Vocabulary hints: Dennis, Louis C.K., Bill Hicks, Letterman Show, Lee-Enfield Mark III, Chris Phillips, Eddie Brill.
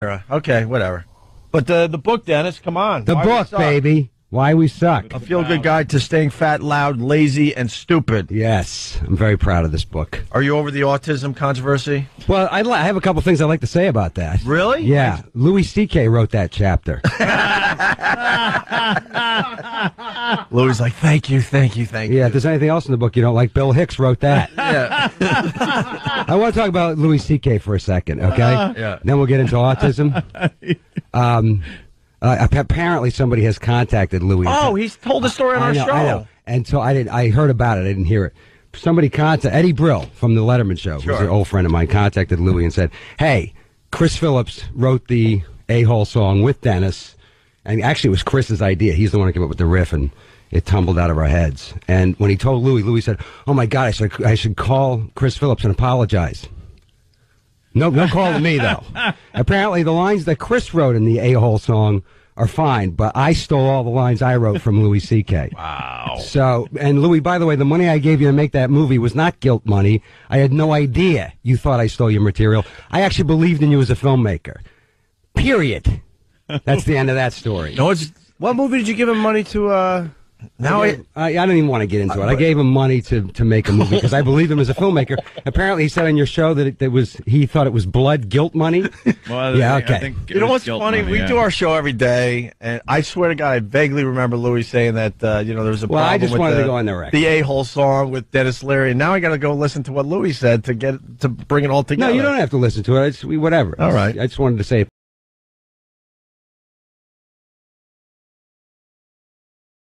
era. Okay, whatever. But the book, Dennis, come on. The book, baby. Why We Suck. A feel-good guide to staying fat, loud, lazy, and stupid. Yes. I'm very proud of this book. Are you over the autism controversy? Well, I have a couple things I'd like to say about that. Really? Yeah. Louis C.K. wrote that chapter. Louis like, thank you, thank you, thank you. Yeah, if there's anything else in the book you don't like, Bill Hicks wrote that. Yeah. I want to talk about Louis C.K. for a second, okay? Yeah. Then we'll get into autism. Apparently somebody has contacted Louis. Oh, he's told the story on our show. I know. And so I heard about it. I didn't hear it. Somebody contacted Eddie Brill from the Letterman Show, who's an old friend of mine, contacted Louis and said, "Hey, Chris Phillips wrote the A-hole song with Dennis." And actually, it was Chris's idea. He's the one who came up with the riff, and it tumbled out of our heads. And when he told Louis, Louis said, "Oh my God, I should call Chris Phillips and apologize." No, no call to me, though. Apparently, the lines that Chris wrote in the A-hole song are fine, but I stole all the lines I wrote from Louis C.K. Wow. So, and Louis, by the way, the money I gave you to make that movie was not guilt money. I had no idea you thought I stole your material. I actually believed in you as a filmmaker. Period. That's the end of that story. No, it's, what movie did you give him money to, Now I don't even want to get into it. I gave him money to make a movie because I believed him as a filmmaker. Apparently, he said on your show that he thought it was blood guilt money. Well, yeah, okay. You know what's funny? We do our show every day, and I swear to God, I vaguely remember Louis saying that you know, there was a problem. Well, I just wanted to go on the record. The A-hole song with Dennis Leary, and now I got to go listen to what Louis said to bring it all together. No, you don't have to listen to it. It's whatever. All right. I just wanted to say it.